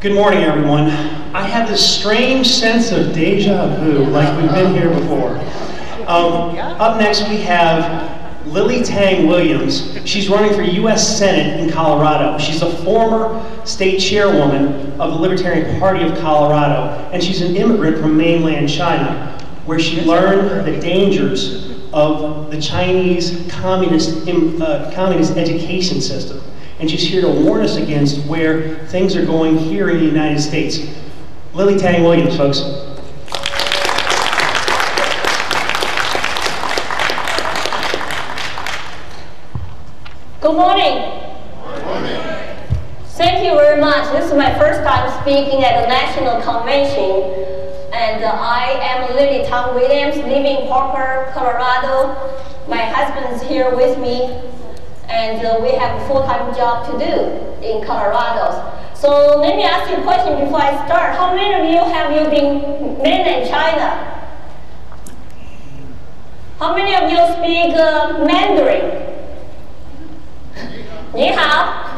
Good morning, everyone. I have this strange sense of deja vu, like we've been here before. Up next, we have Lily Tang Williams. She's running for U.S. Senate in Colorado. She's a former state chairwoman of the Libertarian Party of Colorado, and she's an immigrant from mainland China, where she learned the dangers of the Chinese communist education system. And she's here to warn us against where things are going here in the United States. Lily Tang Williams, folks. Good morning. Good morning. Thank you very much. This is my first time speaking at a national convention. And I am Lily Tang Williams, living in Parker, Colorado. My husband's here with me. And we have a full-time job to do in Colorado. So let me ask you a question before I start. How many of you have you been mainland China? How many of you speak Mandarin? Ni hao.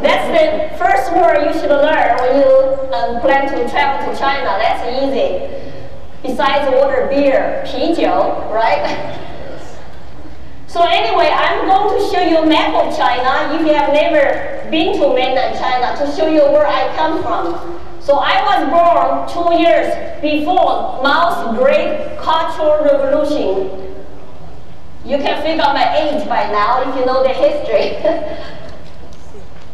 That's the first word you should learn when you plan to travel to China. That's easy. Besides water, beer, 啤酒, right? So anyway, I'm going to show you a map of China, if you have never been to mainland China, to show you where I come from. So I was born 2 years before Mao's Great Cultural Revolution. You can figure out my age by now if you know the history.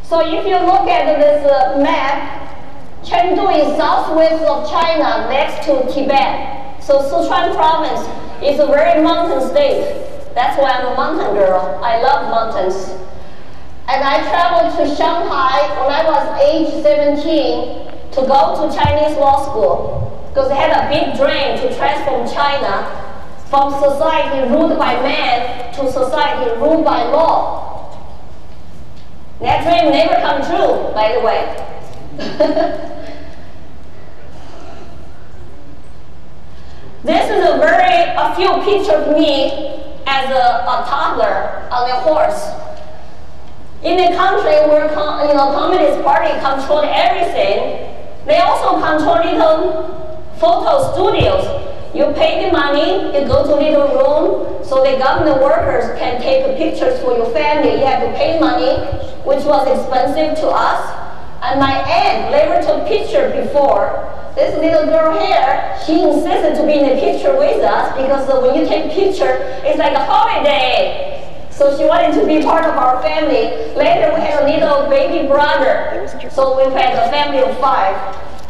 So if you look at this map, Chengdu is southwest of China next to Tibet. So Sichuan province is a very mountain state. That's why I'm a mountain girl. I love mountains. And I traveled to Shanghai when I was age 17 to go to Chinese law school, because I had a big dream to transform China from society ruled by man to society ruled by law. That dream never come true, by the way. This is a few pictures of me as a toddler on a horse. In the country where Communist Party controlled everything, they also control little photo studios. You pay the money, you go to little room, so the government workers can take pictures for your family. You have to pay money, which was expensive to us. And my aunt never took picture before. This little girl here, she insisted to be in the picture with us because when you take picture, it's like a holiday. So she wanted to be part of our family. Later we had a little baby brother. So we had a family of 5.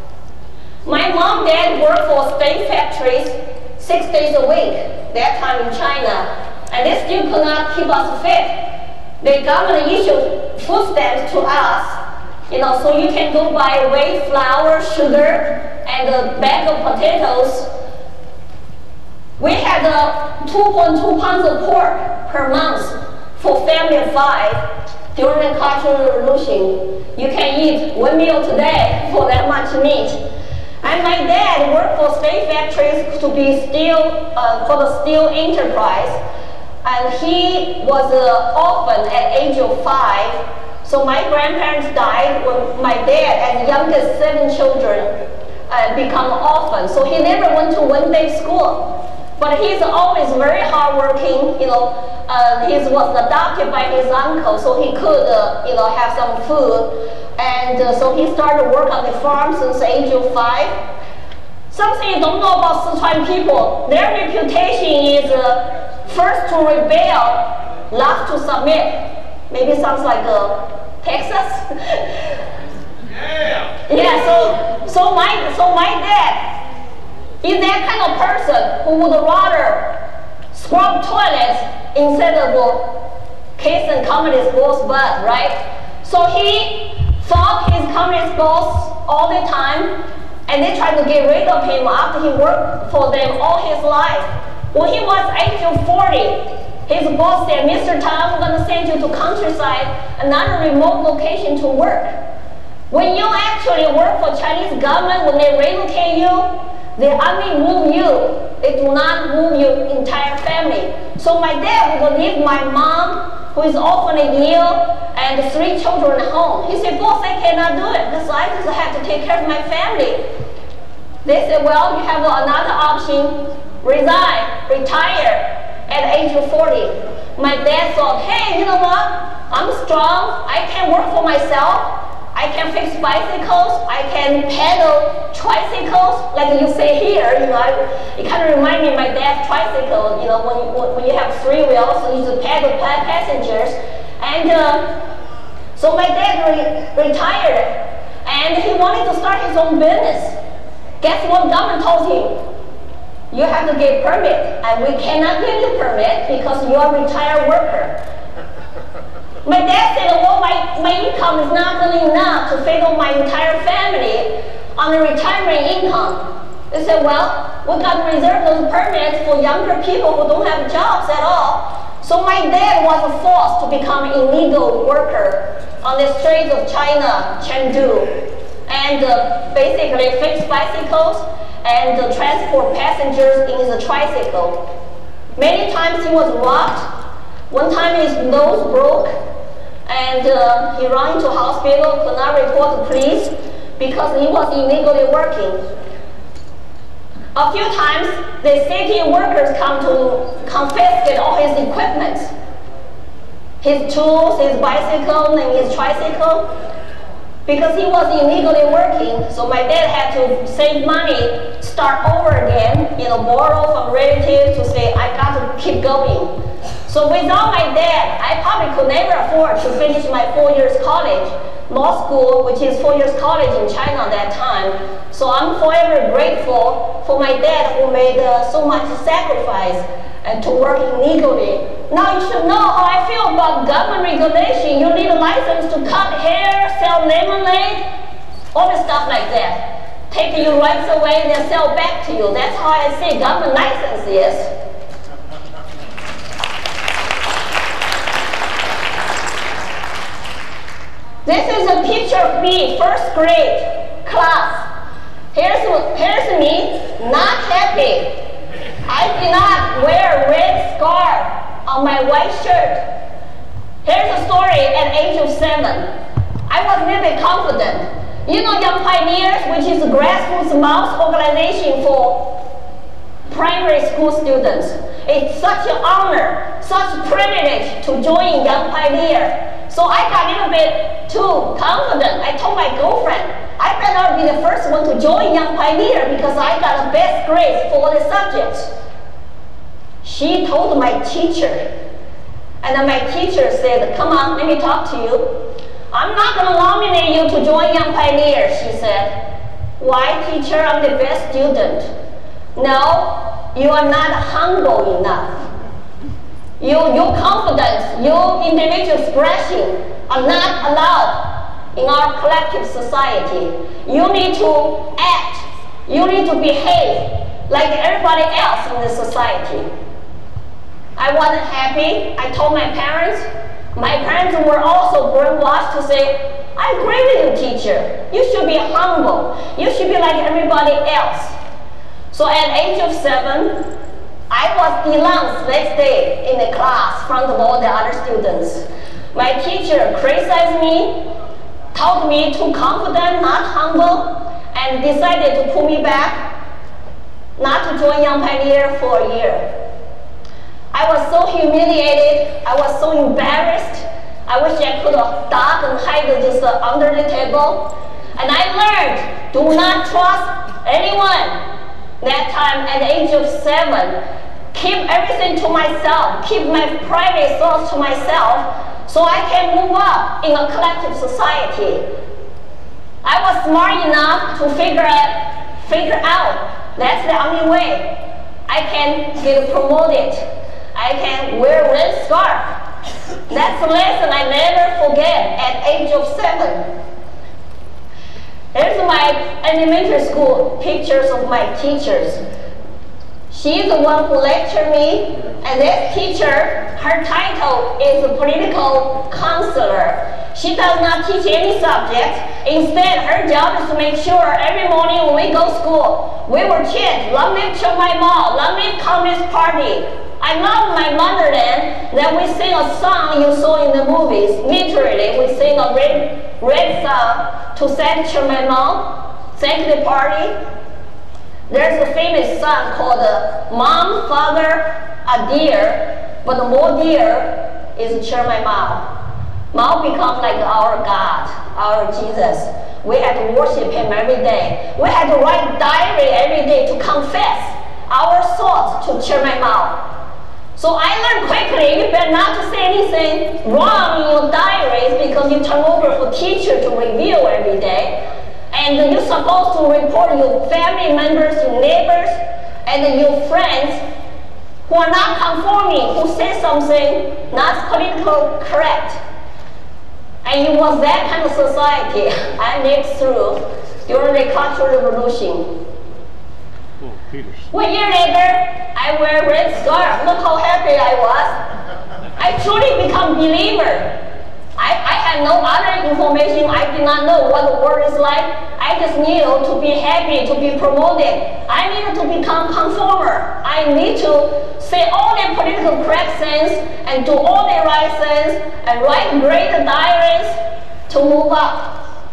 My mom and dad worked for state factories 6 days a week, that time in China. And they still could not keep us fit. The government issued food stamps to us. You know, so you can go buy wheat, flour, sugar, and a bag of potatoes. We had 2.2 pounds of pork per month for family of 5 during the Cultural Revolution. You can eat one meal today for that much meat. And my dad worked for state factories to be for the steel enterprise. And he was an orphan at age of 5. So my grandparents died when my dad and youngest 7 children become orphans. So he never went to one-day school. But he's always very hardworking. You know, he was adopted by his uncle, so he could, you know, have some food. And so he started work on the farm since the age of 5. Something you don't know about Sichuan people: their reputation is first to rebel, last to submit. Maybe sounds like Texas. Yeah. Yeah. So my dad is that kind of person who would rather scrub toilets instead of kiss and communist boss butt, right? So he fought his communist boss all the time, and they tried to get rid of him after he worked for them all his life. When he was age of 40. His boss said, "Mr. Tang, I'm going to send you to countryside, another remote location to work." When you actually work for Chinese government, when they relocate you, they only move you. They do not move your entire family. So my dad would leave my mom who is often ill and 3 children at home. He said, boss, I cannot do it because I just have to take care of my family. They said, well, you have another option, resign, retire at age of 40. My dad thought, hey, you know what? I'm strong, I can work for myself. I can fix bicycles, I can pedal tricycles, like you say here, you know, it kind of reminds me of my dad's tricycle, you know, when you have 3 wheels, so you just pedal passengers. And so my dad retired, and he wanted to start his own business. Guess what government told him? You have to get a permit, and we cannot give you a permit because you are a retired worker. My dad said, well, my income is not really enough to feed my entire family on the retirement income. They said, well, we got to reserve those permits for younger people who don't have jobs at all. So my dad was forced to become an illegal worker on the streets of China, Chengdu, and basically fix bicycles and transport passengers in his tricycle. Many times he was robbed. One time his nose broke, and he ran into hospital, could not report to police because he was illegally working. A few times, the city workers come to confiscate all his equipment, his tools, his bicycle, and his tricycle, because he was illegally working. So my dad had to save money, start over again, you know, borrow from relatives to say, I got to keep going. So without my dad, I probably could never afford to finish my 4 years college, law school, which is 4 years college in China at that time. So I'm forever grateful for my dad who made so much sacrifice and to work illegally. Now you should know how I feel about government regulation. You need a license to cut hair, sell lemonade, all the stuff like that. Take your rights away and then sell back to you. That's how I say government license is. This is a picture of me, first grade class. Here's me, not happy. I did not wear a red scarf on my white shirt. Here's a story at age of 7. I was really confident. You know Young Pioneers, which is a grassroots mouse organization for primary school students. It's such an honor, such a privilege to join Young Pioneers. So I got a little bit too confident. I told my girlfriend, I'd rather be the first one to join Young Pioneer because I got the best grades for the subjects. She told my teacher, and then my teacher said, come on, let me talk to you. I'm not gonna nominate you to join Young Pioneer, she said. Why, teacher? I'm the best student. No, you are not humble enough. Your confidence, your individual expression are not allowed in our collective society. You need to act, you need to behave like everybody else in the society. I wasn't happy. I told my parents. My parents were also brainwashed to say, I agree with you, teacher. You should be humble. You should be like everybody else. So at age of 7, I was denounced next day in the class in front of all the other students. My teacher criticized me, told me too confident, not humble, and decided to pull me back, not to join Young Pioneer for a year. I was so humiliated, I was so embarrassed. I wish I could have ducked and hide just under the table. And I learned, do not trust anyone. That time, at the age of 7, keep everything to myself, keep my private thoughts to myself, so I can move up in a collective society. I was smart enough to figure out that's the only way I can get promoted. I can wear a red scarf. That's a lesson I never forget at age of 7. Here's my elementary school pictures of my teachers. She's the one who lectured me, and this teacher, her title is a political counselor. She does not teach any subject. Instead, her job is to make sure every morning when we go to school, we will chant, long live Chairman Mao, long live Communist Party, I love my motherland that we sing a song you saw in the movies. Literally, we sing a great song to thank Chairman Mao, thank the party. There's a famous song called Mom, Father are Dear, but more dear is Chairman Mao. Mao becomes like our God, our Jesus. We had to worship him every day. We had to write diary every day to confess our thoughts to Chairman Mao. So I learned quickly, you better not to say anything wrong in your diaries because you turn over for teacher to review every day. And you're supposed to report your family members, your neighbors, and your friends who are not conforming, who say something not politically correct. And it was that kind of society I lived through during the Cultural Revolution. Oh, Peter. 1 year later, I wear a red scarf. Look how happy I was. I truly become believer. I had no other information. I did not know what the world is like. I just knew to be happy, to be promoted. I needed to become conformer. I need to say all the political correct things and do all the right things and write great diaries to move up.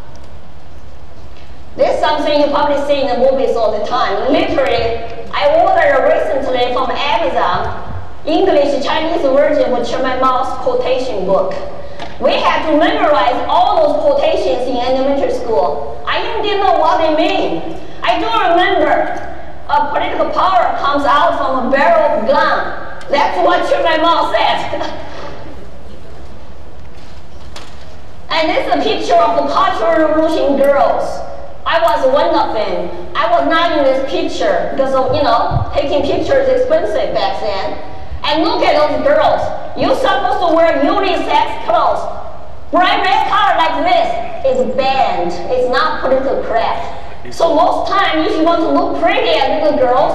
This is something you probably see in the movies all the time. Literally, I ordered recently from Amazon English-Chinese version of Chairman Mao's quotation book. We had to memorize all those quotations in elementary school. I even didn't know what they mean. I do remember a political power comes out from a barrel of a gun. That's what Chairman Mao said. And this is a picture of the Cultural Revolution girls. I was one of them. I was not in this picture because of, you know, taking pictures is expensive back then. And look at those girls. You're supposed to wear unisex clothes. Bright red color like this is banned. It's not political correct. So most time, if you want to look pretty at little girls,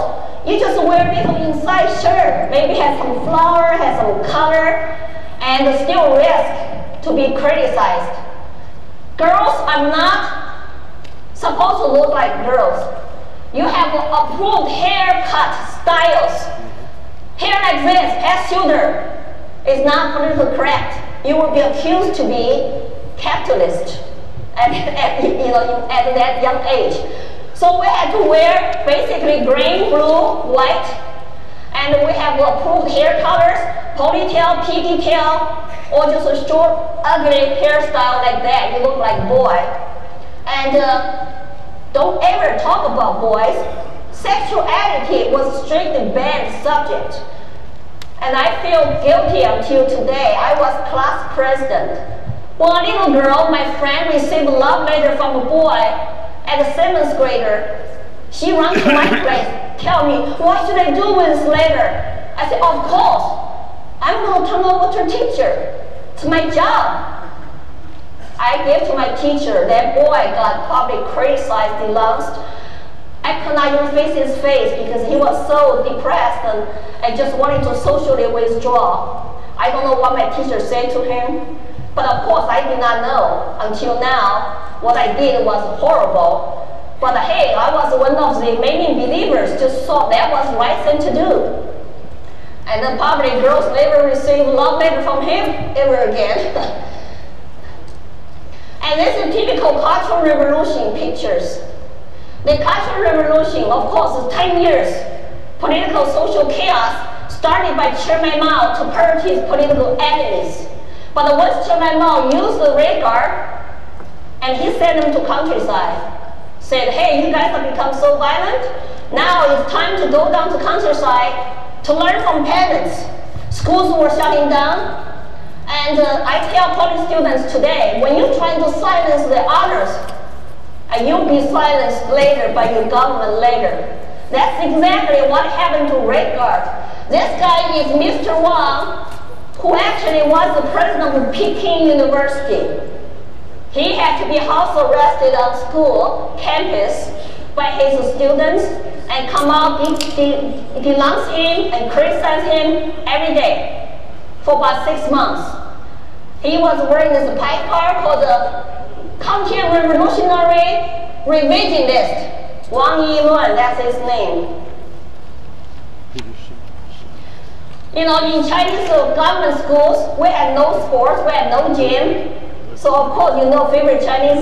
you just wear a little inside shirt. Maybe has some flower, has some color, and still risk to be criticized. Girls are not supposed to look like girls. You have approved haircut styles. Hair like this, past shoulder, is not politically correct. You will be accused to be capitalist at that young age. So we had to wear basically green, blue, white, and we have approved hair colors, ponytail, piggy tail, or just a short, ugly hairstyle like that. You look like boy. And don't ever talk about boys. Sexuality was strictly banned subject. And I feel guilty until today. I was class president. One little girl, my friend, received a love letter from a boy at a 7th grader. She ran to my place, tell me, what should I do with this letter? I said, of course. I'm going to turn over to a teacher. It's my job. I gave to my teacher, that boy got probably criticized, denounced. I could not even face his face because he was so depressed and I just wanted to socially withdraw. I don't know what my teacher said to him, but of course I did not know until now. What I did was horrible, but hey, I was one of the many believers just thought that was the right thing to do. And then probably girls never received love letter from him ever again. And this is typical Cultural Revolution pictures. The Cultural Revolution, of course, is 10 years. Political social chaos started by Chairman Mao to purge his political enemies. But once Chairman Mao used the radar, and he sent them to countryside, said, hey, you guys have become so violent. Now it's time to go down to countryside to learn from peasants. Schools were shutting down. And I tell college students today, when you're trying to silence the others, and you'll be silenced later by your government later. That's exactly what happened to Redguard. This guy is Mr. Wang, who actually was the president of Peking University. He had to be house arrested on school campus by his students and come out, denounce him and criticize him every day. For about 6 months. He was wearing this placard called the Counter-Revolutionary Revisionist. Wang Yi Luan, that's his name. You know, in Chinese government schools, we had no sports, we had no gym. So of course, you know, favorite Chinese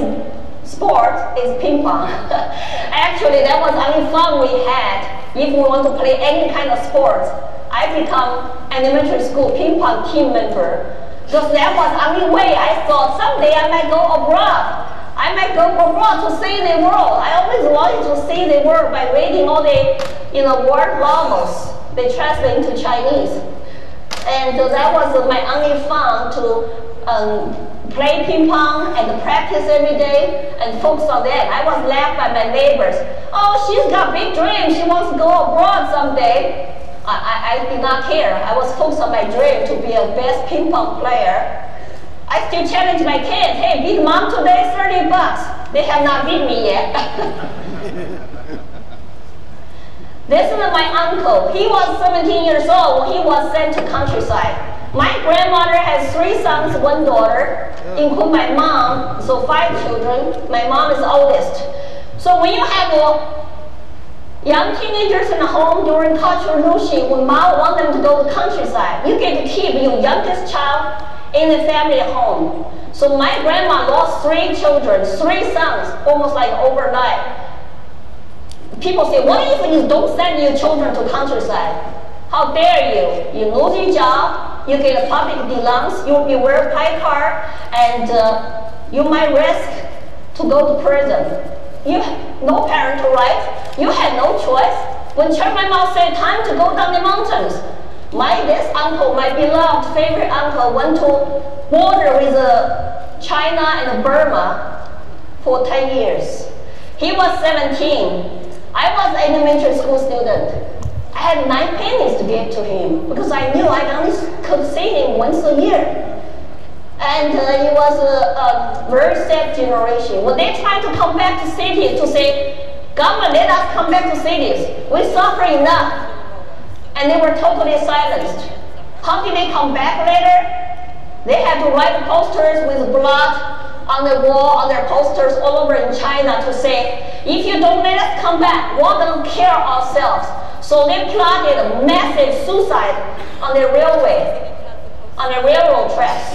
sport is ping pong. Actually, that was the only fun we had. If we want to play any kind of sport, I become an elementary school ping pong team member. Because that was the only way. I thought someday I might go abroad. I might go abroad to see the world. I always wanted to see the world by reading all the, you know, word novels. They translate into Chinese, and that was my only fun, to play ping pong and practice every day and focus on that. I was laughed by my neighbors. Oh, she's got big dreams. She wants to go abroad someday. I did not care. I was focused on my dream to be a best ping pong player. I still challenge my kids. Hey, beat mom today, $30. They have not beat me yet. This is my uncle. He was 17 years old when he was sent to countryside. My grandmother has 3 sons, 1 daughter, including my mom, so 5 children. My mom is the oldest. So when you have young teenagers in the home during Cultural Revolution, when Mao wants them to go to countryside, you get to keep your youngest child in the family home. So my grandma lost 3 children, 3 sons, almost like overnight. People say, what if you don't send your children to countryside? How dare you? You lose your job, you get a public belongings, you'll be wearing a pie card, and you might risk to go to prison. You have no parental rights, you had no choice. When Chairman Mao said, time to go down the mountains, this uncle, my beloved favorite uncle, went to border with China and Burma for 10 years. He was 17. I was an elementary school student. I had 9 pennies to give to him because I knew I only could see him once a year. And he was a very sad generation. When they tried to come back to cities to say, government, let us come back to cities. We suffer enough. And they were totally silenced. How did they come back later? They had to write posters with blood on the wall, on their posters all over in China to say, if you don't let us come back, we're going to kill ourselves. So they plotted a massive suicide on the railway, on the railroad tracks.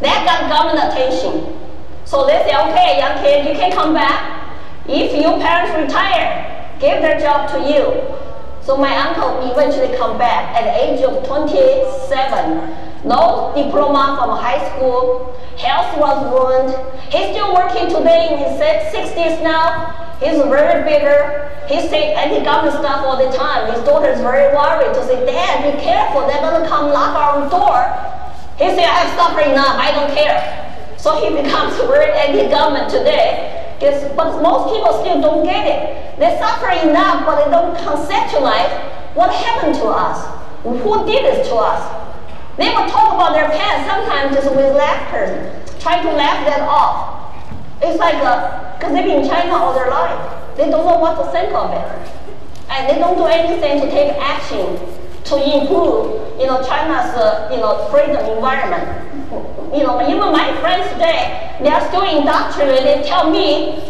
That got government attention. So they say, okay, young kid, you can come back. If your parents retire, give their job to you. So my uncle eventually come back at the age of 27. No diploma from high school, health was ruined. He's still working today in his 60s now. He's very bitter. He said anti-government stuff all the time. His daughter is very worried to say, Dad, be careful, they're gonna come knock our door. He said, I have suffered enough, I don't care. So he becomes very anti-government today. But most people still don't get it. They suffer enough, but they don't conceptualize what happened to us. Who did this to us? They will talk about their past sometimes just with laughter, trying to laugh that off. It's like, because they've been in China all their life. They don't know what to think of it. And they don't do anything to take action to improve, you know, China's, you know, freedom environment. You know, even my friends today, they are still indoctrinated. They tell me,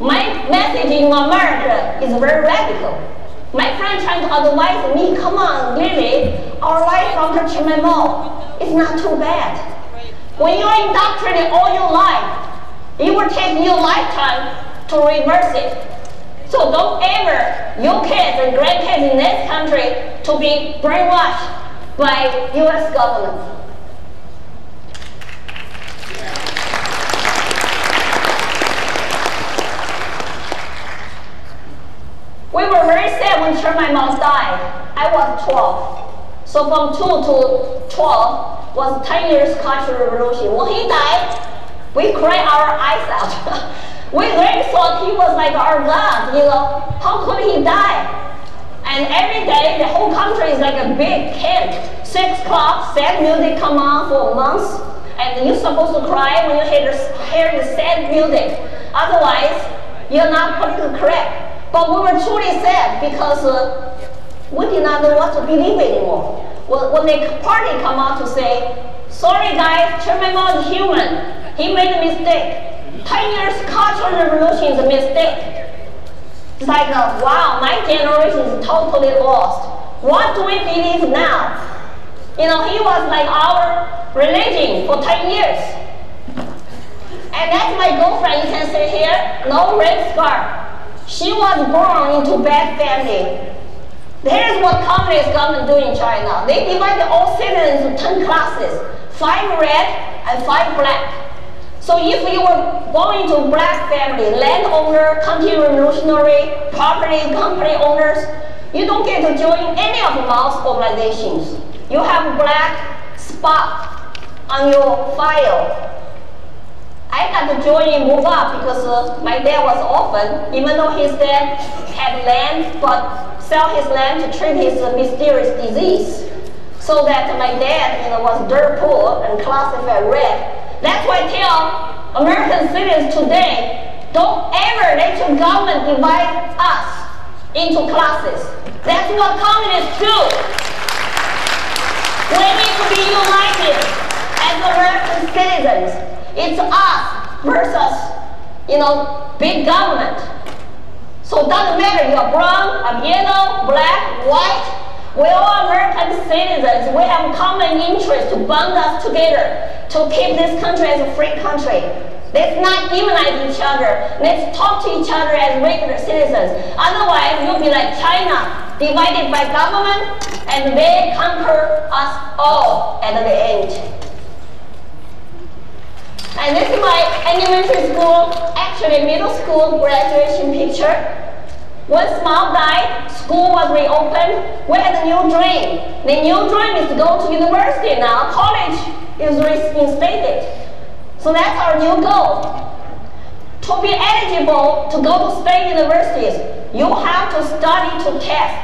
my message in America is very radical. My friend trying to advise me, come on, Lily, our life after Chairman Mao is not too bad. When you are indoctrinated all your life, it will take you a lifetime to reverse it. So don't ever, your kids and grandkids in this country, to be brainwashed by U.S. government. We were very sad when Chairman Mao died. I was 12. So from 2 to 12 was 10 years Cultural Revolution. When he died, we cried our eyes out. We really thought he was like our God, you know. How could he die? And every day, the whole country is like a big camp. 6 o'clock, sad music come on for months. And you're supposed to cry when you hear the sad music. Otherwise, you're not politically correct. But we were truly sad because we did not know what to believe anymore. When the party come out to say, sorry guys, Chairman Mao is human. He made a mistake. 10 years Cultural Revolution is a mistake. It's like, wow, my generation is totally lost. What do we believe now? You know, he was like our religion for 10 years. And that's my girlfriend, you can see here, no red scarf. She was born into bad family. Here's what communist government do in China. They divided all citizens into 10 classes, 5 red and 5 black. So if you were born into black family, landowner, country revolutionary, property, company owners, you don't get to join any of Mao's organizations. You have black spot on your file. I got to join and move up because my dad was orphan, even though his dad had land, but sell his land to treat his mysterious disease. So that my dad, you know, was dirt poor and classified red. That's why I tell American citizens today, don't ever let your government divide us into classes. That's what communists do. We need to be united as American citizens. It's us versus, you know, big government. So it doesn't matter if you're brown, I'm yellow, black, white. We're all American citizens. We have common interest to bond us together, to keep this country as a free country. Let's not demonize each other. Let's talk to each other as regular citizens. Otherwise, you'll be like China, divided by government, and they conquer us all at the end. And this is my elementary school, actually middle school graduation picture. Once Mao died, school was reopened. We had a new dream. The new dream is to go to university now. College is reinstated. So that's our new goal. To be eligible to go to state universities, you have to study to test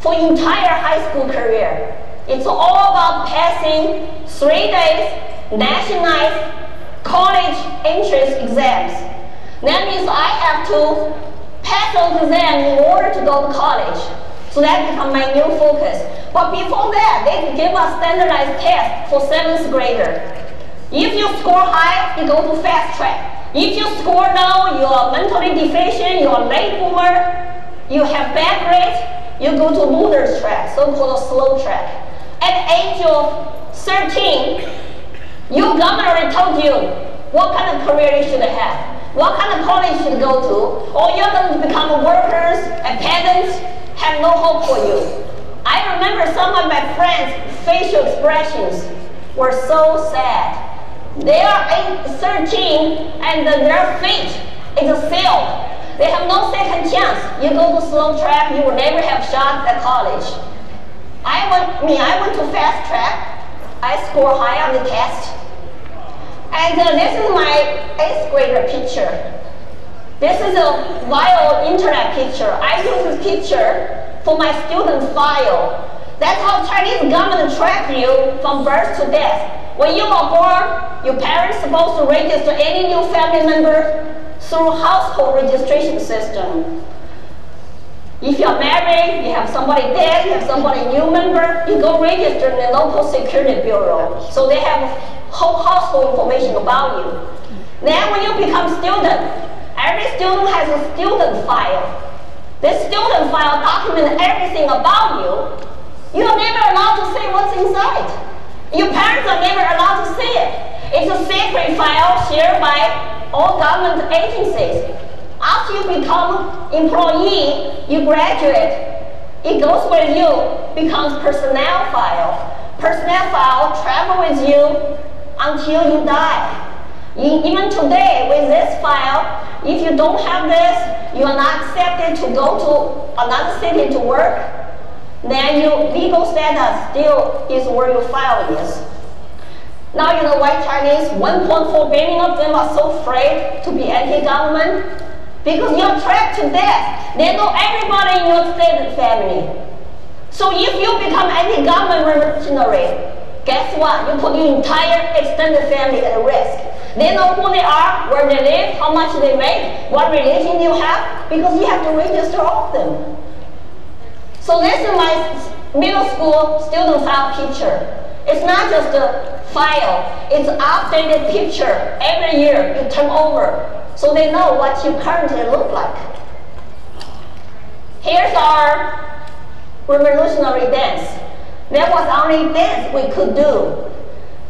for entire high school career. It's all about passing 3 days nationalized college entrance exams. That means I have to pass those exams in order to go to college. So that becomes my new focus. But before that, they give us standardized tests for 7th grader. If you score high, you go to fast track. If you score low, you are mentally deficient, you are late boomer, you have bad grades, you go to loser's track, so-called slow track. At the age of 13, your government already told you what kind of career you should have, what kind of college you should go to, or you're going to become workers and peasants have no hope for you. I remember some of my friends' facial expressions were so sad. They are 13 and their fate is sealed. They have no second chance. You go to slow track, you will never have shot at college. I went to fast track. I score high on the test. And this is my 8th grader picture. This is a wild internet picture. I use this picture for my student file. That's how Chinese government track you from birth to death. When you were born, your parents are supposed to register any new family member through household registration system. If you're married, you have somebody dead, you have somebody new member, you go register in the local security bureau. So they have whole household information about you. Then when you become student, every student has a student file. This student file documents everything about you. You're never allowed to see what's inside. Your parents are never allowed to see it. It's a secret file shared by all government agencies. After you become employee, you graduate, it goes with you, becomes personnel file. Personnel file travel with you until you die. Even today, with this file, if you don't have this, you are not accepted to go to another city to work, then your legal status still is where your file is. Now you know why Chinese, 1.4 billion of them are so afraid to be anti-government. Because you're trapped to death. They know everybody in your extended family. So if you become anti-government revolutionary, guess what? You put your entire extended family at risk. They know who they are, where they live, how much they make, what religion you have, because you have to register all of them. So this is my middle school student file picture. It's not just a file, it's an updated picture. Every year you turn over. So they know what you currently look like. Here's our revolutionary dance. There was only this we could do.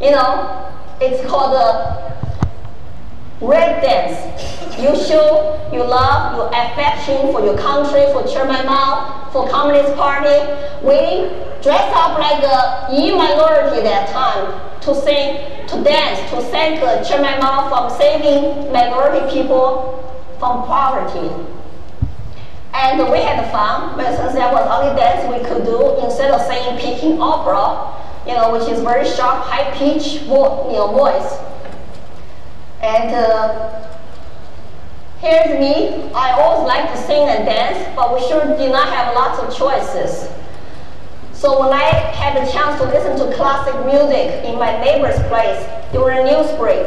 You know, it's called the red dance. You show your love, your affection for your country, for Chairman Mao, for Communist Party. We dressed up like a Yi minority that time to sing, to dance, to thank Chairman Mao for saving minority people from poverty. And we had fun, but since that was only dance we could do, instead of singing Peking opera, you know, which is very sharp, high-pitched voice. And here's me. I always like to sing and dance, but we sure did not have lots of choices. So when I had the chance to listen to classic music in my neighbor's place during news break,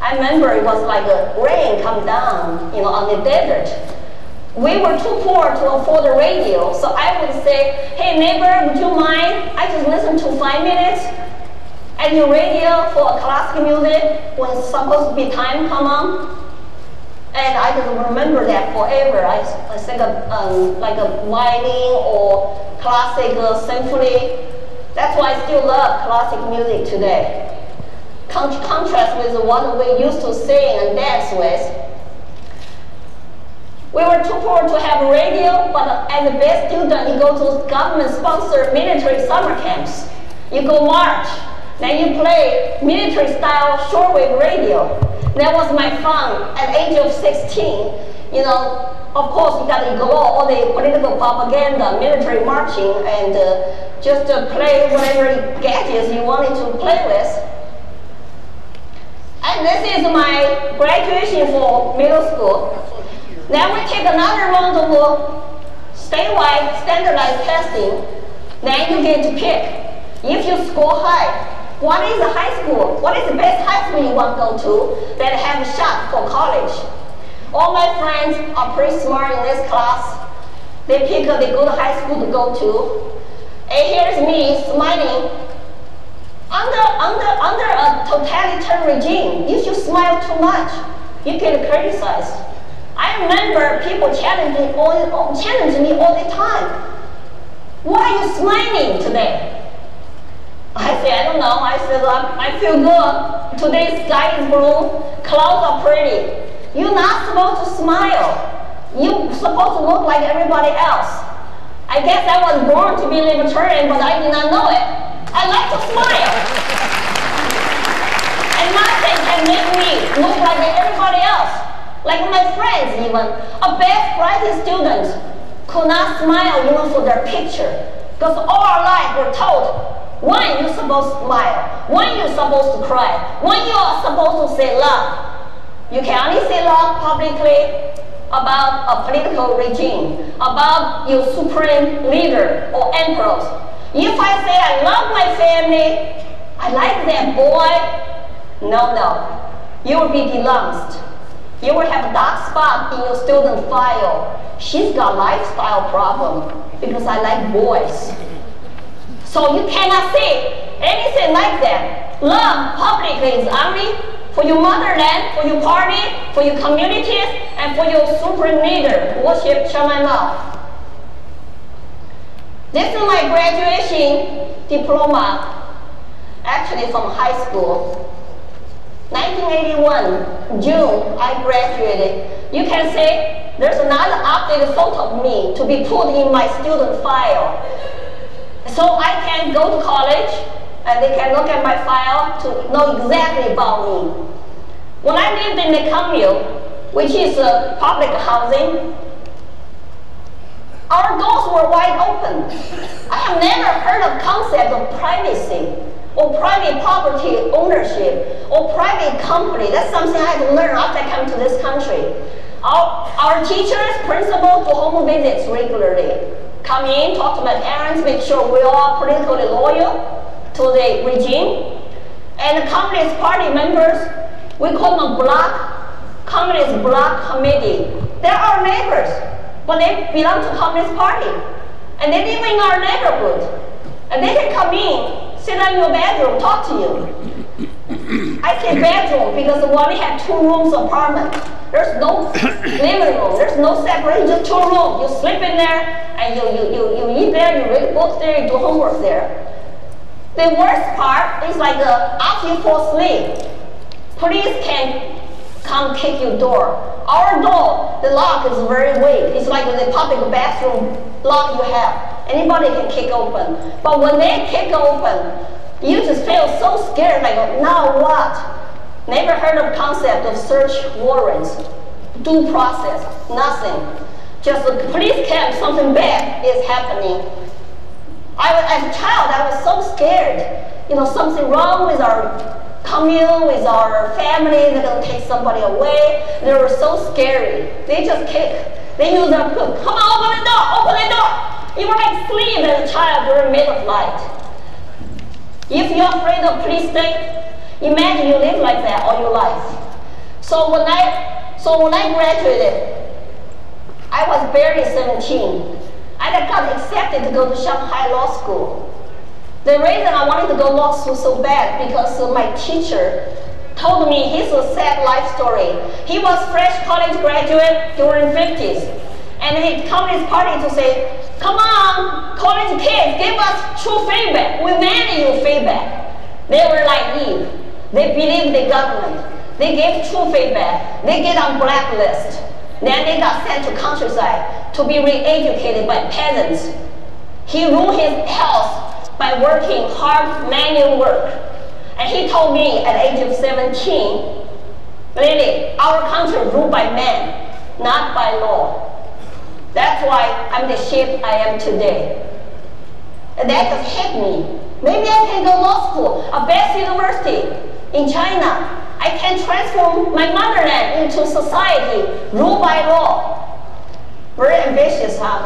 I remember it was like a rain come down, you know, on the desert. We were too poor to afford the radio, so I would say, hey neighbor, would you mind? I just listened to 5 minutes at your radio for classic music when it's supposed to be time come on. And I just remember that forever. I think of like a violin or classic symphony. That's why I still love classic music today. Contrast with the one we used to sing and dance with. We were too poor to have a radio, but as a best student, you go to government-sponsored military summer camps. You go march, then you play military-style shortwave radio. That was my fun at the age of 16. You know, of course, you gotta ignore all the political propaganda, military marching, and just play whatever gadgets you wanted to play with. And this is my graduation for middle school. Then we take another round of statewide standardized testing. Then you get to pick. If you score high, what is the high school? What is the best high school you want to go to that have a shot for college? All my friends are pretty smart in this class. They pick the good high school to go to. And here's me smiling. Under a totalitarian regime, if you smile too much, you get criticized. I remember people challenging me all the time. Why are you smiling today? I say, I don't know. I said, I feel good. Today's sky is blue. Clouds are pretty. You're not supposed to smile. You're supposed to look like everybody else. I guess I was born to be libertarian, but I did not know it. I like to smile. And nothing can make me look like everybody else. Like my friends even, a best graduate student could not smile even for their picture. Because all our life we're told, when you're supposed to smile, when you're supposed to cry, when you are supposed to say love. You can only say love publicly about a political regime, about your supreme leader or emperor. If I say I love my family, I like them, boy, no, you will be denounced. You will have a dark spot in your student file. She's got lifestyle problem because I like boys. So you cannot say anything like that. Love publicly is only for your motherland, for your party, for your communities, and for your supreme leader, worship Chairman Mao. This is my graduation diploma, actually from high school. 1981, June, I graduated. You can say there's another updated photo of me to be put in my student file. So I can go to college and they can look at my file to know exactly about me. When I lived in the commune, which is public housing, our doors were wide open. I have never heard of concept of privacy, or private property ownership, or private company. That's something I had to learn after I come to this country. Our teachers, principals do home visits regularly. Come in, talk to my parents, make sure we are politically loyal to the regime. And the Communist Party members, we call them Communist Block Committee. They're our neighbors, but they belong to Communist Party. And they live in our neighborhood. And they can come in, sit in your bedroom, talk to you. I say bedroom because we only have 2 rooms apartment. There's no living room, there's no separation, just 2 rooms. You sleep in there and you eat there, you read books there, you do homework there. The worst part is like after you fall asleep, police can come kick your door. Our door, the lock is very weak. It's like the public bathroom lock you have. Anybody can kick open. But when they kick open, you just feel so scared, like, now what? Never heard of concept of search warrants, due process, nothing. Just the police camp, something bad is happening. As a child, I was so scared. You know, something wrong with our commune, with our family, they're gonna take somebody away. They were so scary. They just kick. They use their foot. Come on, open the door, open the door. You were like sleep as a child during middle-light. If you're afraid of police state, imagine you live like that all your life. So when I graduated, I was barely 17. I got accepted to go to Shanghai Law School. The reason I wanted to go to law school so bad because my teacher told me his sad life story. He was fresh college graduate during 50s, and he'd come to his party to say, "Come on, college kids, give us true feedback. We value you feedback." They were like Eve. They believed the government. They gave true feedback. They get on blacklist. Then they got sent to countryside to be re-educated by peasants. He ruined his health by working hard manual work. And he told me at the age of 17, "Lily, our country is ruled by men, not by law. That's why I'm the shape I am today." And that just hit me. Maybe I can go to law school, a best university in China. I can transform my motherland into society ruled by law. Very ambitious, huh?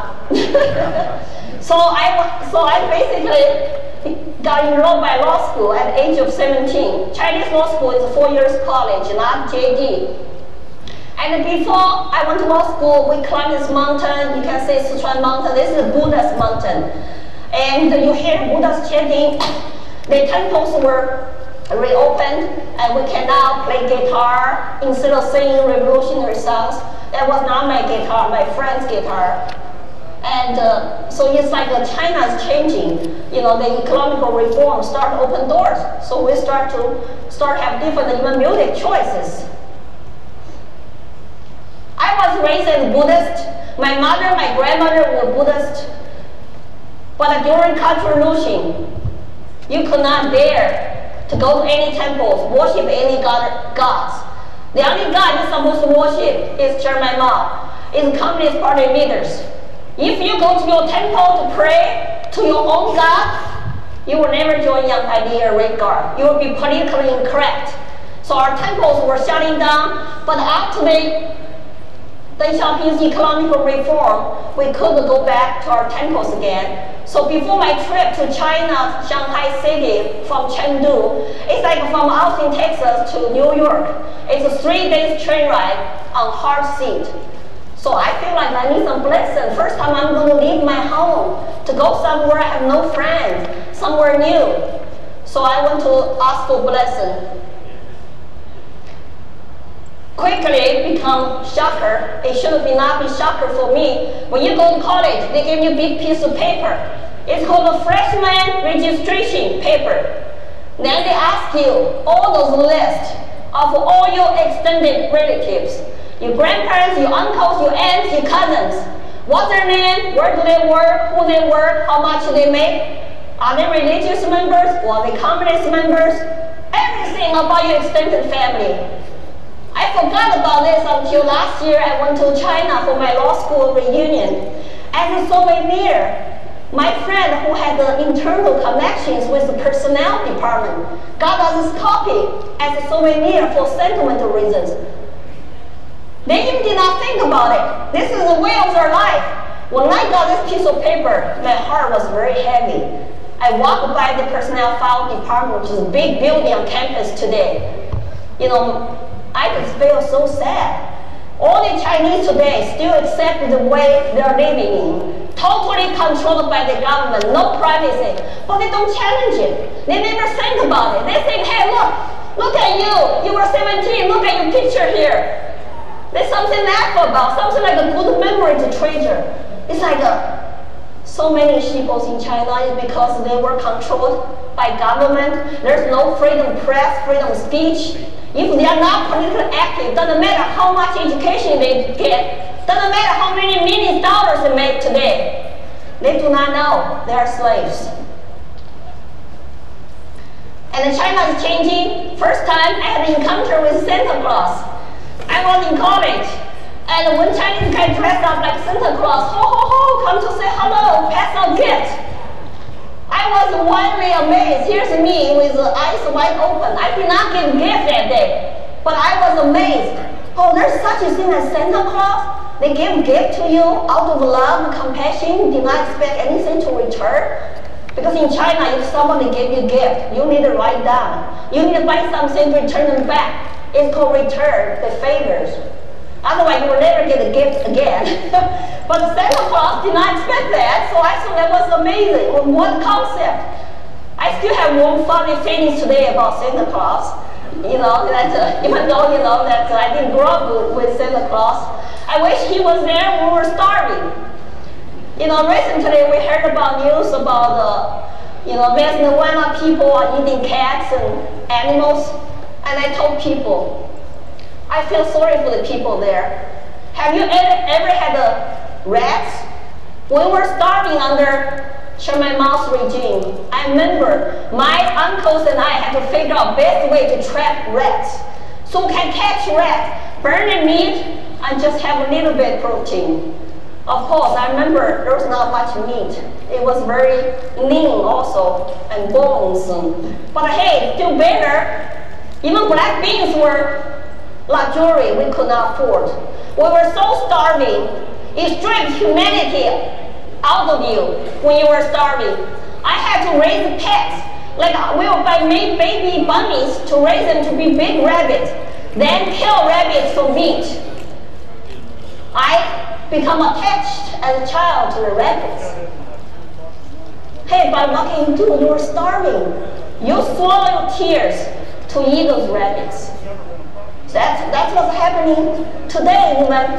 So I basically got enrolled by law school at the age of 17. Chinese law school is 4 years college, not JD. And before I went to law school, we climbed this mountain. You can see Sichuan mountain. This is Buddha's mountain. And you hear Buddha's chanting. The temples were reopened, and we can now play guitar instead of singing revolutionary songs. That was not my guitar, my friend's guitar. And so it's like China is changing. You know, the economical reform start to open doors. So we start have different even music choices. I was raised as Buddhist. My mother, my grandmother were Buddhist. But during Cultural Revolution, you could not dare to go to any temples, worship any gods. The only god you're supposed to worship is Chairman Mao, is Communist Party leaders. If you go to your temple to pray to your own god, you will never join Young Pioneer Red Guard. You will be politically incorrect. So our temples were shutting down, but actually, Deng Xiaoping's economic reform, we could go back to our temples again. So before my trip to China, Shanghai city, from Chengdu, it's like from Austin, Texas to New York. It's a 3-day train ride on hard seat. So I feel like I need some blessing. First time I'm going to leave my home to go somewhere I have no friends, somewhere new. So I want to ask for blessing. Quickly become shocker. It should not be shocker for me. When you go to college, they give you a big piece of paper. It's called a freshman registration paper. Then they ask you all those lists of all your extended relatives, your grandparents, your uncles, your aunts, your cousins. What's their name? Where do they work? Who they work? How much they make? Are they religious members? Or are they communist members? Everything about your extended family. I forgot about this until last year I went to China for my law school reunion. As a souvenir, my friend who had the internal connections with the personnel department got us this copy as a souvenir for sentimental reasons. They even did not think about it. This is the way of their life. When I got this piece of paper, my heart was very heavy. I walked by the personnel file department, which is a big building on campus today. You know, I just feel so sad. All the Chinese today still accept the way they're living in. Totally controlled by the government, no privacy. But they don't challenge it. They never think about it. They think, hey, look at you. You were 17, look at your picture here. There's something laughable about, something like a good memory to treasure. It's like, so many people in China is because they were controlled by government. There's no freedom press, freedom speech. If they are not politically active, doesn't matter how much education they get, doesn't matter how many millions dollars they make today, they do not know they are slaves. And China is changing. First time I had an encounter with Santa Claus. I was in college, and one Chinese guy dressed up like Santa Claus, ho ho ho, come to say hello, pass out gift. I was wildly amazed. Here's me with the eyes wide open. I did not get gift that day, but I was amazed. Oh, there's such a thing as Santa Claus? They give gift to you out of love, compassion, did not expect anything to return. Because in China, if somebody gave you a gift, you need to write down. You need to buy something, return them back. It's called return the favors. Otherwise, you will never get a gift again. But Santa Claus did not expect that, so I thought that was amazing. With one concept. I still have one funny feelings today about Santa Claus. You know, that even though you know that I didn't grow up with Santa Claus, I wish he was there when we were starving. You know, recently we heard about news about the, you know, Venezuela people are eating cats and animals. And I told people, I feel sorry for the people there. Have you ever had a rats? When we were starving under Chairman Mao's regime, I remember my uncles and I had to figure out best way to trap rats. So we can catch rats, burn the meat, and just have a little bit protein. Of course, I remember there was not much meat. It was very lean also, and bones. But hey, still better. Even black beans were luxury we could not afford. We were so starving. It stripped humanity out of you when you were starving. I had to raise pets. Like we would buy baby bunnies to raise them to be big rabbits, then kill rabbits for meat. I become attached as a child to the rabbits. Hey, but what can you do? You were starving. You swallow tears to eat those rabbits. So that's what's happening today, women.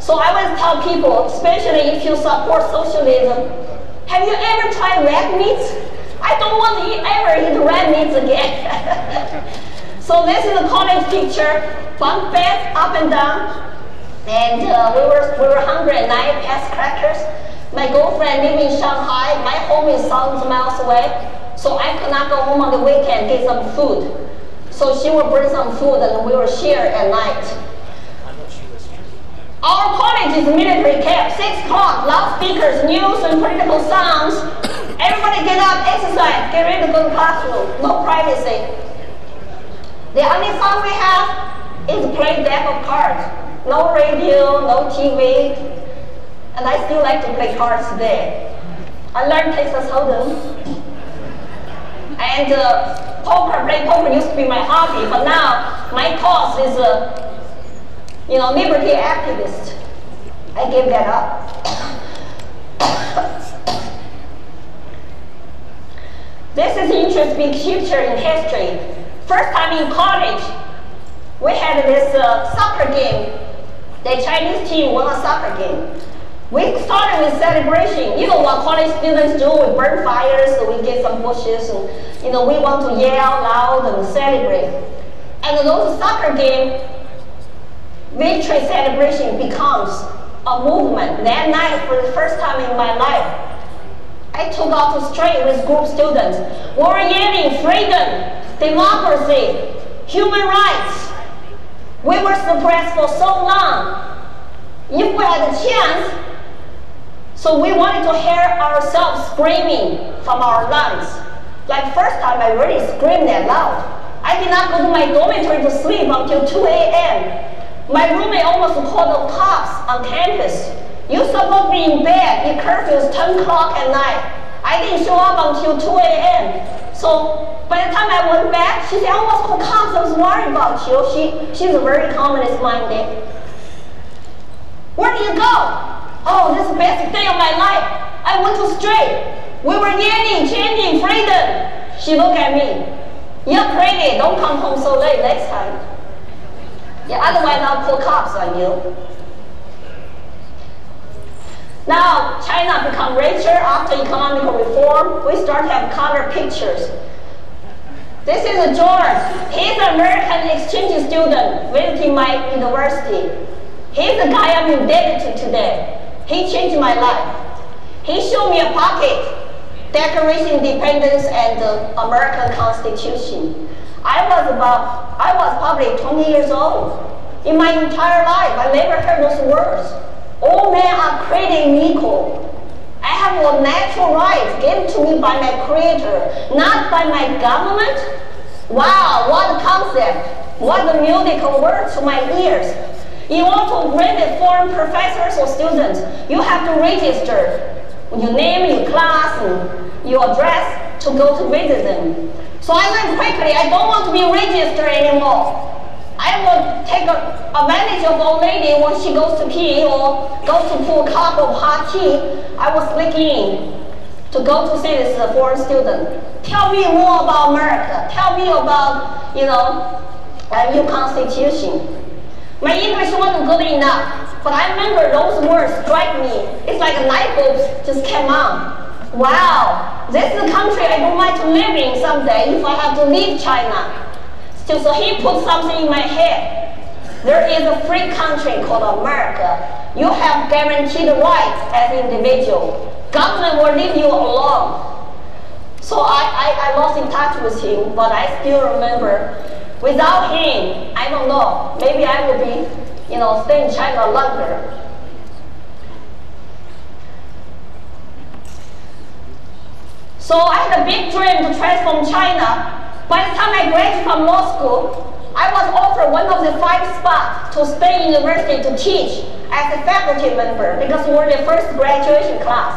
So I always tell people, especially if you support socialism, have you ever tried red meats? I don't want to ever eat red meats again. So this is a college picture, bunk beds up and down. And we were hungry at night, past crackers. My girlfriend lives in Shanghai. My home is thousands of miles away. So I could not go home on the weekend, get some food. So she would bring some food and we would share at night. Our college is military camp, 6 o'clock, loudspeakers, news and political sounds. Everybody get up, exercise, get ready to go to classroom, no privacy. The only fun we have is play deck of cards. No radio, no TV, and I still like to play cards today. I learned Texas Hold'em, and poker. Playing poker used to be my hobby, but now my cause is, you know, liberty activist. I gave that up. This is interesting picture in history. First time in college, we had this soccer game. The Chinese team won a soccer game. We started with celebration. You know what college students do? We burn fires, so we get some bushes, and you know we want to yell loud and celebrate. And those soccer game, victory celebration becomes a movement. That night, for the first time in my life, I took out the street with group students. We were yelling freedom, democracy, human rights. We were suppressed for so long. If we had a chance, so we wanted to hear ourselves screaming from our lungs. Like first time I really screamed that loud. I did not go to my dormitory to sleep until 2 a.m. My roommate almost called the cops on campus. You supposed to be in bed, the curfew is 10 o'clock at night. I didn't show up until 2 a.m. So by the time I went back, she said, I almost called cops, I was worried about you. She's a very communist-minded. Where do you go? Oh, this is the best day of my life. I went to straight. We were yelling, chanting, freedom. She looked at me. You're crazy. Don't come home so late next time. Yeah, otherwise I'll pull cops on you. Now China become richer after economic reform. We start to have color pictures. This is George. He's an American exchange student visiting my university. He's the guy I'm indebted to today. He changed my life. He showed me a pocket, Declaration of Independence and the American Constitution. I was probably 20 years old. In my entire life, I never heard those words. All men are created equal. I have a natural right given to me by my Creator, not by my government. Wow, what a concept. What a musical word to my ears. You want to read it for professors or students, you have to register your name, your class, and your address to go to visit them. So I went quickly. I don't want to be registered anymore. I will take advantage of old lady when she goes to pee or goes to pull a cup of hot tea. I will sneak in to go to see this foreign student. Tell me more about America. Tell me about, a new constitution. My English wasn't good enough, but I remember those words strike me. It's like a light bulb just came on. Wow, this is a country I would like to live in someday if I have to leave China. So he put something in my head. There is a free country called America. You have guaranteed rights as an individual. Government will leave you alone. So I lost in touch with him, but I still remember. Without him, I don't know. Maybe I would be, stay in China longer. So I had a big dream to transform China. By the time I graduated from law school, I was offered one of the 5 spots to stay in university to teach as a faculty member because we were the first graduation class.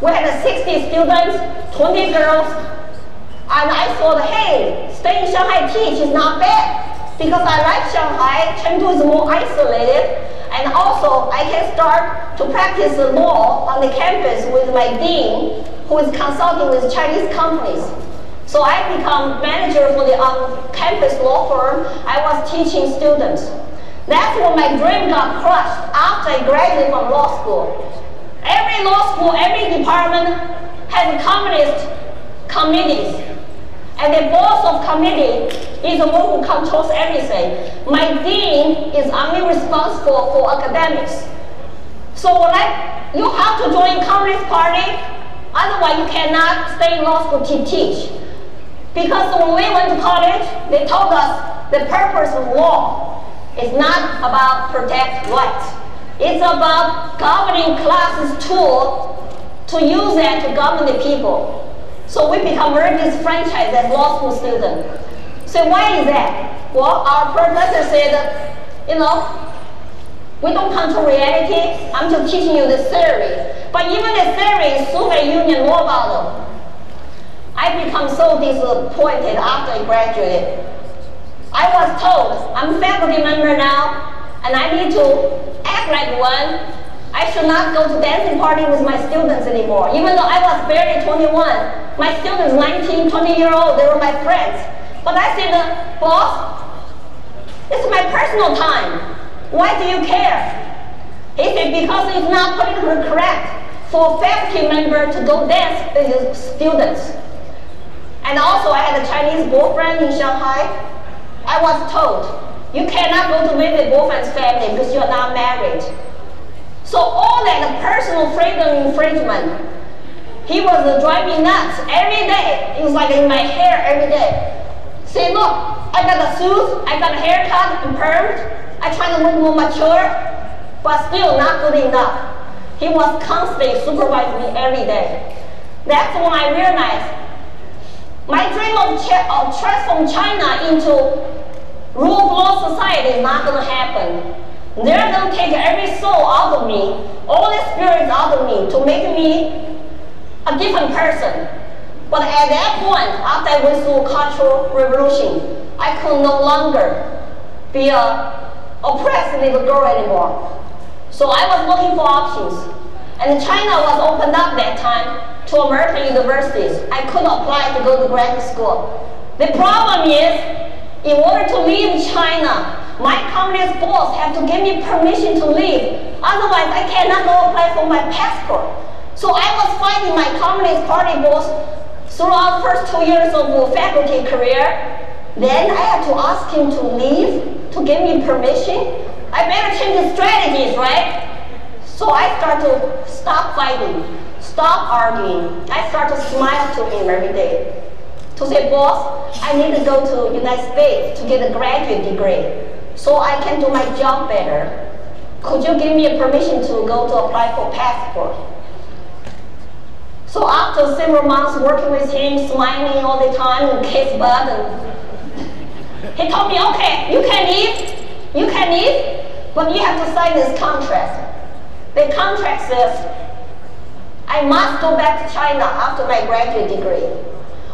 We had 60 students, 20 girls, and I thought, hey, stay in Shanghai teach is not bad because I like Shanghai, Chengdu is more isolated, and also I can start to practice the law on the campus with my dean who is consulting with Chinese companies. So I became manager for the on-campus law firm. I was teaching students. That's when my dream got crushed after I graduated from law school. Every law school, every department has communist committees. And the boss of committee is the one who controls everything. My dean is only responsible for academics. So when you have to join Communist Party, otherwise you cannot stay in law school to teach. Because when we went to college, they told us the purpose of law is not about protect rights. It's about governing classes' tool to use it to govern the people. So we become very disenfranchised as law school students. So why is that? Well, our professor said, we don't control reality. I'm just teaching you the theory. But even the theory is Soviet Union law model. I become so disappointed after I graduated. I was told, I'm a faculty member now, and I need to act like one. I should not go to dancing party with my students anymore. Even though I was barely 21, my students, 19, 20-year-old, they were my friends. But I said, boss, it's my personal time. Why do you care? He said, because it's not politically correct for a faculty member to go dance with his students. And also, I had a Chinese boyfriend in Shanghai. I was told, you cannot go to visit boyfriend's family because you're not married. So all that personal freedom infringement, he was driving me nuts every day. It was like in my hair every day. Say, look, I got a suit, I got a haircut, and permed. I try to look more mature, but still not good enough. He was constantly supervising me every day. That's when I realized my dream of transforming China into rule of law society is not going to happen. They're going to take every soul out of me, all the spirits out of me, to make me a different person. But at that point, after I went through Cultural Revolution, I could no longer be an oppressed little girl anymore. So I was looking for options. And China was opened up that time to American universities. I couldn't apply to go to graduate school. The problem is, in order to leave China, my communist boss have to give me permission to leave. Otherwise, I cannot go apply for my passport. So I was fighting my communist party boss throughout the first 2 years of the faculty career. Then I had to ask him to leave, to give me permission. I better change the strategies, right? So I start to stop fighting, stop arguing. I start to smile to him every day. To say, boss, I need to go to the United States to get a graduate degree so I can do my job better. Could you give me a permission to go to apply for passport? So after several months working with him, smiling all the time and kiss butt, and he told me, okay, you can leave, but you have to sign this contract. The contract says, I must go back to China after my graduate degree,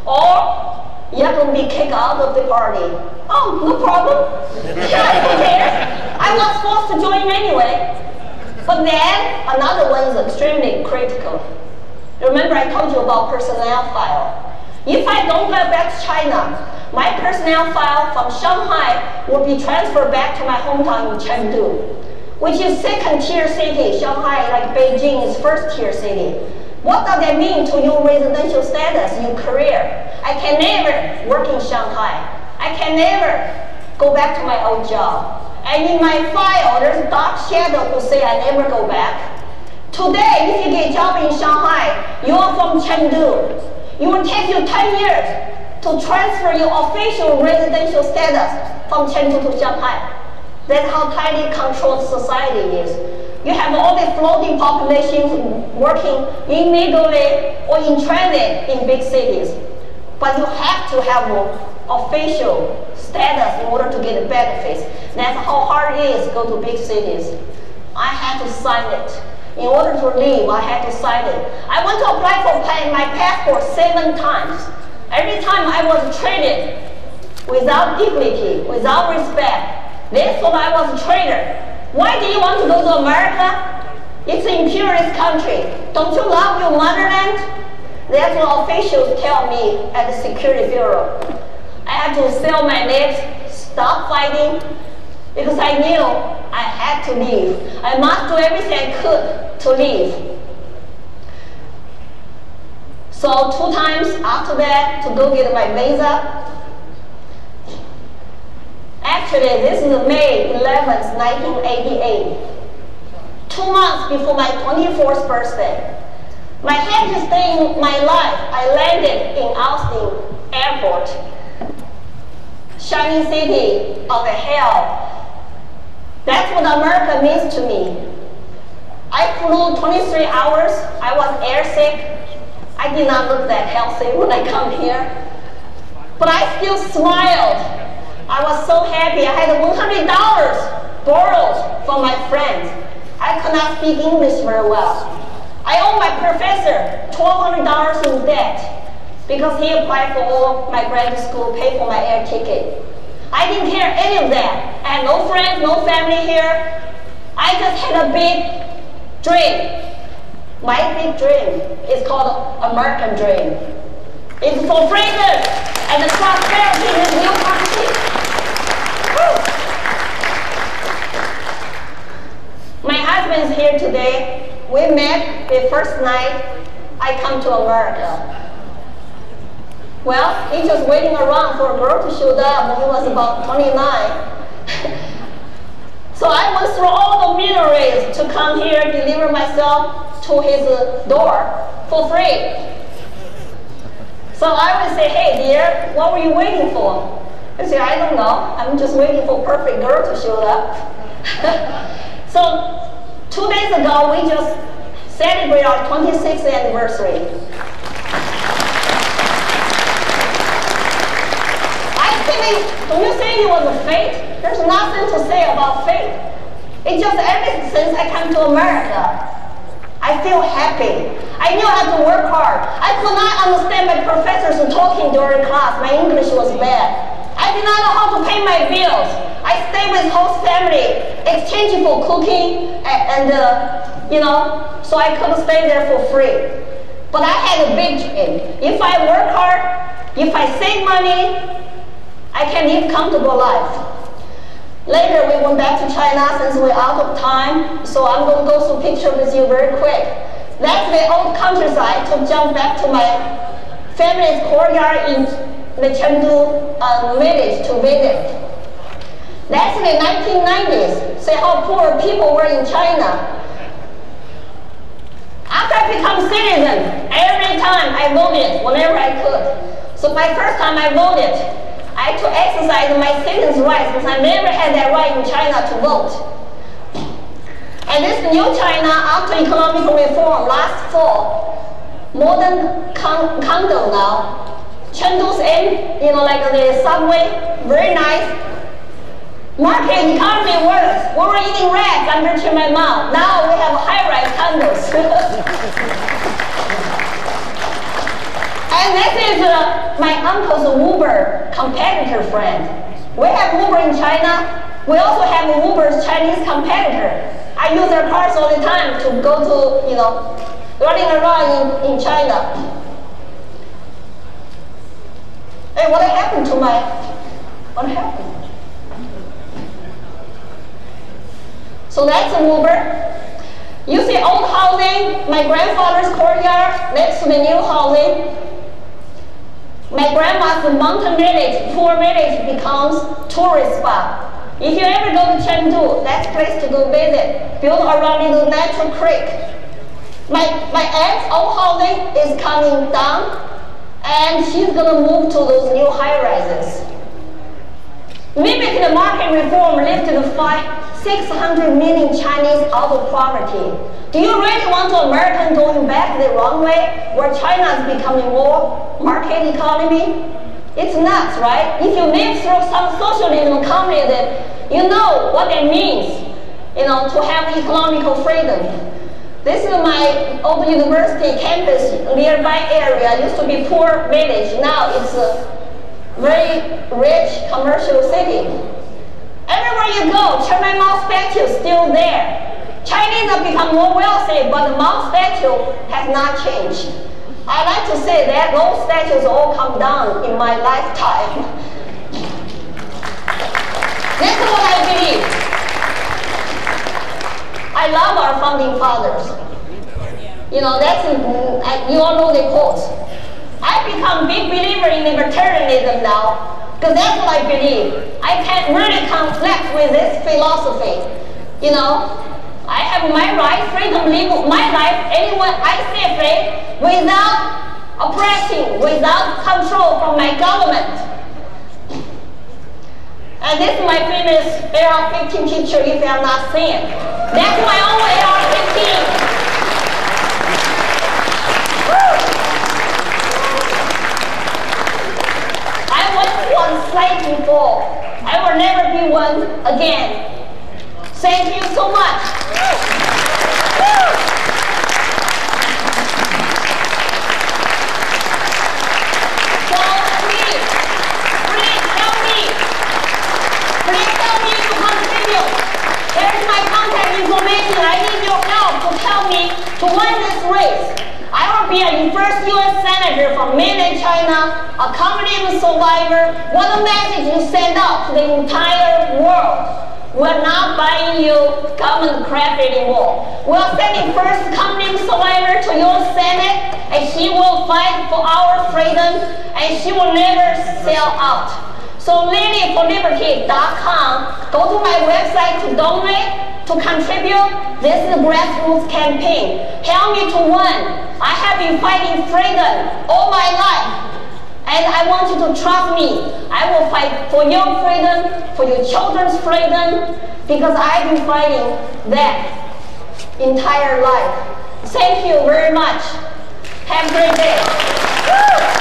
or you have to be kicked out of the party. Oh, no problem. Who cares? I was forced to join anyway. But then, another one is extremely critical. Remember I told you about personnel file. If I don't go back to China, my personnel file from Shanghai will be transferred back to my hometown in Chengdu, which is second-tier city. Shanghai, like Beijing, is first-tier city. What does that mean to your residential status, your career? I can never work in Shanghai. I can never go back to my old job. And in my file, there's a dark shadow who say I never go back. Today, if you get a job in Shanghai, you are from Chengdu. It will take you 10 years to transfer your official residential status from Chengdu to Shanghai. That's how tightly controlled society is. You have all the floating populations working illegally or in transit in big cities. But you have to have an official status in order to get the benefits. That's how hard it is to go to big cities. I had to sign it. In order to leave, I had to sign it. I went to apply for my passport 7 times. Every time I was treated without dignity, without respect. They thought I was a traitor. Why do you want to go to America? It's an imperialist country. Don't you love your motherland? That's what officials tell me at the Security Bureau. I had to sell my lips, stop fighting, because I knew I had to leave. I must do everything I could to leave. So 2 times after that, to go get my visa. Actually, this is May 11th, 1988, 2 months before my 24th birthday. My happiest day in my life, I landed in Austin Airport, shining city of the hell. That's what America means to me. I flew 23 hours, I was airsick. I did not look that healthy when I come here, but I still smiled. I was so happy. I had $100 borrowed from my friends. I could not speak English very well. I owe my professor $1,200 in debt because he applied for all my graduate school, paid for my air ticket. I didn't care any of that. I had no friends, no family here. I just had a big dream. My big dream is called American Dream. It's for freedom and the prosperity in this new country. My husband is here today. We met the first night I come to America. Well, he just waiting around for a girl to show up when he was about 29. So I went through all the miseries to come here, deliver myself to his door for free. So I would say, hey dear, what were you waiting for? He said, I don't know. I'm just waiting for a perfect girl to show up. So 2 days ago, we just celebrated our 26th anniversary. I think, when you say it was a fate, there's nothing to say about fate. It's just ever since I came to America, I feel happy. I knew I had to work hard. I could not understand my professors talking during class. My English was bad. I did not know how to pay my bills. I stayed with host family, exchanging for cooking, so I could stay there for free. But I had a big dream. If I work hard, if I save money, I can live comfortable life. Later, we went back to China since we're out of time, so I'm going to go through picture with you very quick. That's the old countryside, to jump back to my family's courtyard in the Chengdu village to visit. That's the 1990s, see how poor people were in China. After I become citizen, every time I voted, whenever I could. So my first time I voted, I had to exercise my citizen's rights because I never had that right in China to vote. And this new China, after economic reform last fall, modern condo now, Chengdu's in, like the subway, very nice. Market economy works. We were eating rats under Chairman Mao. Now we have high-rise condos. And this is my uncle's Uber competitor friend. We have Uber in China. We also have Uber's Chinese competitor. I use their cars all the time to go to, running around in China. Hey, what happened? So that's a Uber. You see old housing, my grandfather's courtyard next to the new housing. My grandma's mountain village, poor village becomes tourist spot. If you ever go to Chengdu, that's place to go visit, built around little natural creek. My aunt's old housing is coming down and she's gonna move to those new high rises. Mimicking the market reform lifted the 600 million Chinese out of poverty. Do you really want the American going back the wrong way, where China is becoming more market economy? It's nuts, right? If you live through some socialism company, that you know what it means, to have economical freedom. This is my open university campus nearby area. It used to be poor village. Now it's a very rich commercial city. Everywhere you go, Chairman Mao's statue is still there. Chinese have become more wealthy, but the Mao statue has not changed. I like to say that those statues all come down in my lifetime. This is what I believe. I love our founding fathers. You all know the quotes. I become a big believer in libertarianism now. Because that's what I believe. I can't really conflict with this philosophy. I have my right, freedom, live my life anywhere I see fit, without oppressing, without control from my government. And this is my famous AR-15 picture, if you have not seen. That's my own AR-15. Before. I will never be one again. Thank you so much. So please help me to continue. There is my contact information. I need your help to help me to win this race. I will be a first U.S. Senator from mainland China, a communism survivor. What a message you send out to the entire world. We're not buying you government crap anymore. We're sending first communism survivor to your Senate, and she will fight for our freedom, and she will never sell out. So LilyForLiberty.com, go to my website to donate, to contribute. This is a grassroots campaign. Help me to win. I have been fighting freedom all my life. And I want you to trust me. I will fight for your freedom, for your children's freedom, because I've been fighting that entire life. Thank you very much. Have a great day.